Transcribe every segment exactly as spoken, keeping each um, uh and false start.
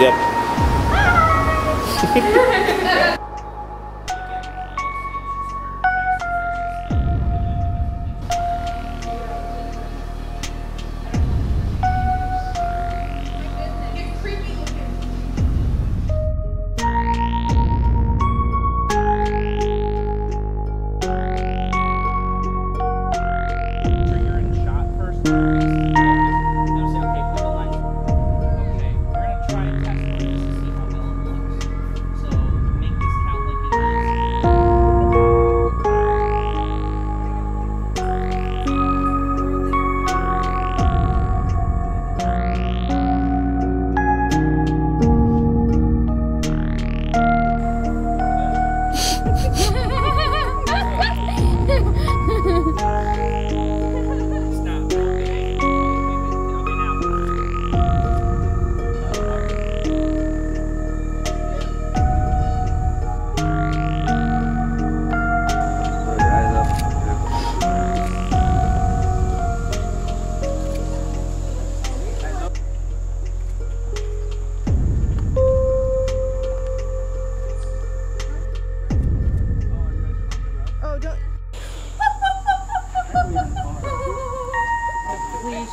Yep.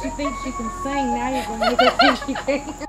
She thinks she can sing, now you're going to think she can.